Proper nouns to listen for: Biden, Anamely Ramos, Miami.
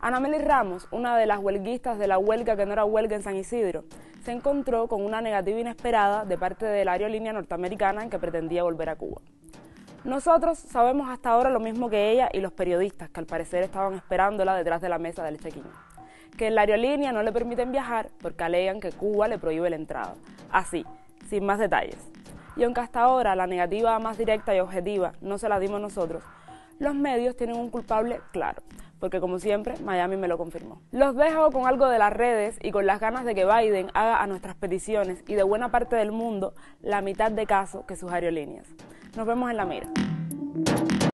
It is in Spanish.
Anamely Ramos, una de las huelguistas de la huelga que no era huelga en San Isidro, se encontró con una negativa inesperada de parte de la aerolínea norteamericana en que pretendía volver a Cuba. Nosotros sabemos hasta ahora lo mismo que ella y los periodistas que al parecer estaban esperándola detrás de la mesa del check-in, que en la aerolínea no le permiten viajar porque alegan que Cuba le prohíbe la entrada, así, sin más detalles. Y aunque hasta ahora la negativa más directa y objetiva no se la dimos nosotros, los medios tienen un culpable claro, porque como siempre, Miami me lo confirmó. Los dejo con algo de las redes y con las ganas de que Biden haga a nuestras peticiones y de buena parte del mundo la mitad de caso que sus aerolíneas. Nos vemos en la mira.